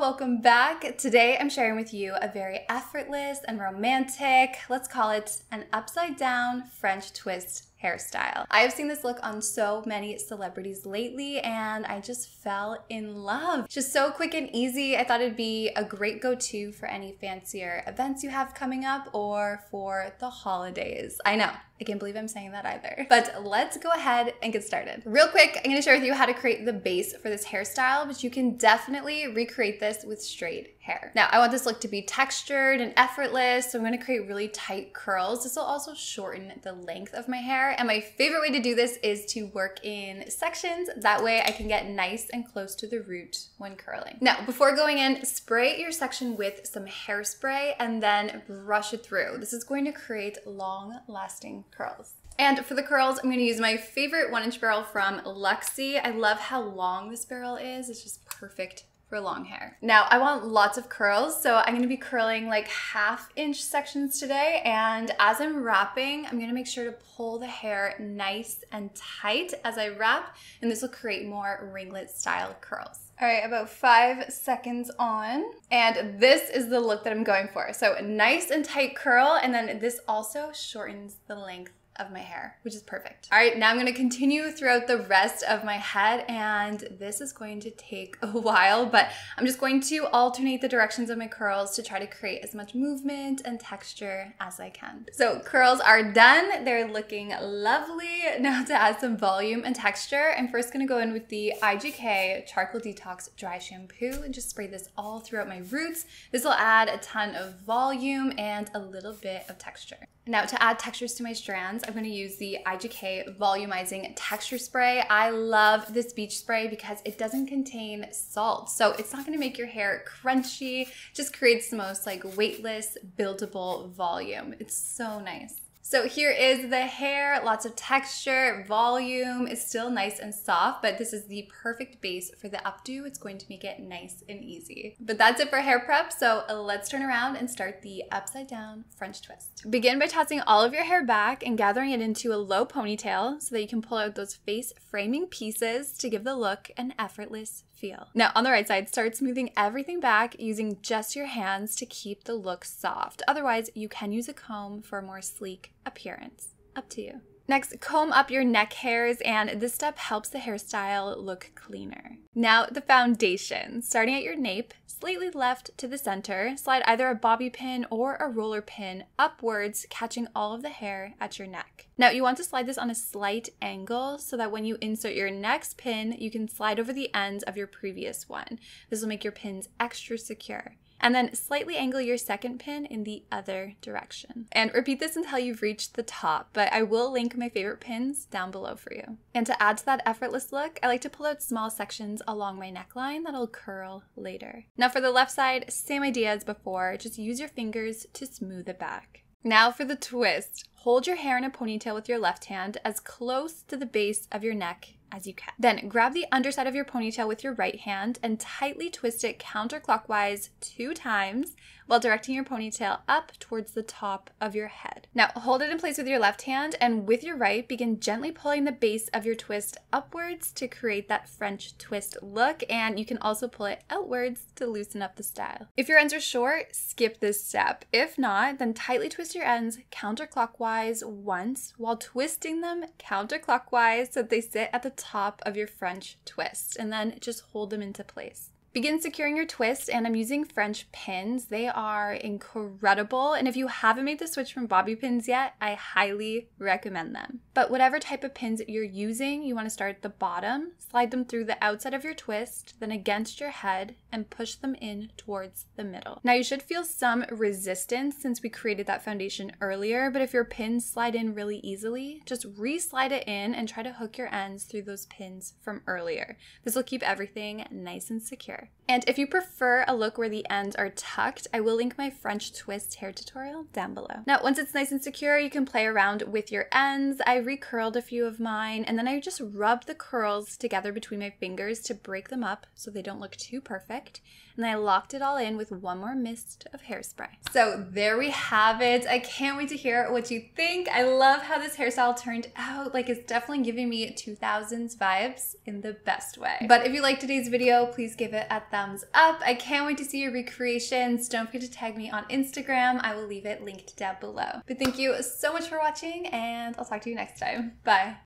Hello, welcome back. Today I'm sharing with you a very effortless and romantic, let's call it an upside down French twist hairstyle. I have seen this look on so many celebrities lately and I just fell in love. It's just so quick and easy. I thought it'd be a great go-to for any fancier events you have coming up or for the holidays. I know, I can't believe I'm saying that either. But let's go ahead and get started. Real quick, I'm gonna share with you how to create the base for this hairstyle, but you can definitely recreate this with straight hair. Now, I want this look to be textured and effortless, so I'm gonna create really tight curls. This will also shorten the length of my hair. And my favorite way to do this is to work in sections. That way I can get nice and close to the root when curling. Now, before going in, spray your section with some hairspray and then brush it through. This is going to create long-lasting curls. And for the curls, I'm gonna use my favorite 1-inch barrel from Luxy. I love how long this barrel is. It's just perfect for long hair. Now, I want lots of curls, so I'm gonna be curling like 1/2-inch sections today, and as I'm wrapping, I'm gonna make sure to pull the hair nice and tight as I wrap, and this will create more ringlet style curls. All right, about 5 seconds on, and this is the look that I'm going for. So a nice and tight curl, and then this also shortens the length of my hair, which is perfect. All right, now I'm gonna continue throughout the rest of my head, and this is going to take a while, but I'm just going to alternate the directions of my curls to try to create as much movement and texture as I can. So curls are done, they're looking lovely. Now to add some volume and texture, I'm first gonna go in with the IGK Charcoal Detox Dry Shampoo and just spray this all throughout my roots. This will add a ton of volume and a little bit of texture. Now to add textures to my strands, I'm gonna use the IGK Volumizing Texture Spray. I love this beach spray because it doesn't contain salt, so it's not gonna make your hair crunchy, just creates the most like weightless, buildable volume. It's so nice. So here is the hair, lots of texture, volume. It's still nice and soft, but this is the perfect base for the updo. It's going to make it nice and easy. But that's it for hair prep, so let's turn around and start the upside down French twist. Begin by tossing all of your hair back and gathering it into a low ponytail so that you can pull out those face framing pieces to give the look an effortless feel. Now on the right side, start smoothing everything back using just your hands to keep the look soft. Otherwise, you can use a comb for a more sleek appearance. Up to you. Next, comb up your neck hairs, and this step helps the hairstyle look cleaner. Now, the foundation. Starting at your nape, slightly left to the center, slide either a bobby pin or a roller pin upwards, catching all of the hair at your neck. Now, you want to slide this on a slight angle so that when you insert your next pin, you can slide over the ends of your previous one. This will make your pins extra secure. And then slightly angle your second pin in the other direction. And repeat this until you've reached the top, but I will link my favorite pins down below for you. And to add to that effortless look, I like to pull out small sections along my neckline that'll curl later. Now for the left side, same idea as before, just use your fingers to smooth it back. Now for the twist. Hold your hair in a ponytail with your left hand as close to the base of your neck as you can. Then grab the underside of your ponytail with your right hand and tightly twist it counterclockwise 2 times while directing your ponytail up towards the top of your head. Now hold it in place with your left hand, and with your right begin gently pulling the base of your twist upwards to create that French twist look, and you can also pull it outwards to loosen up the style. If your ends are short, skip this step. If not, then tightly twist your ends counterclockwise once while twisting them counterclockwise so that they sit at the top of your French twist, and then just hold them into place. Begin securing your twist, and I'm using French pins. They are incredible, and if you haven't made the switch from bobby pins yet, I highly recommend them. But whatever type of pins you're using, you want to start at the bottom, slide them through the outside of your twist, then against your head, and push them in towards the middle. Now you should feel some resistance since we created that foundation earlier, but if your pins slide in really easily, just re-slide it in and try to hook your ends through those pins from earlier. This will keep everything nice and secure. And if you prefer a look where the ends are tucked, I will link my French twist hair tutorial down below. Now, once it's nice and secure, you can play around with your ends. I recurled a few of mine, and then I just rubbed the curls together between my fingers to break them up so they don't look too perfect. And I locked it all in with one more mist of hairspray. So there we have it. I can't wait to hear what you think. I love how this hairstyle turned out. Like, it's definitely giving me 2000s vibes in the best way. But if you liked today's video, please give it a thumbs up. thumbs up. I can't wait to see your recreations. Don't forget to tag me on Instagram. I will leave it linked down below. But thank you so much for watching, and I'll talk to you next time. Bye.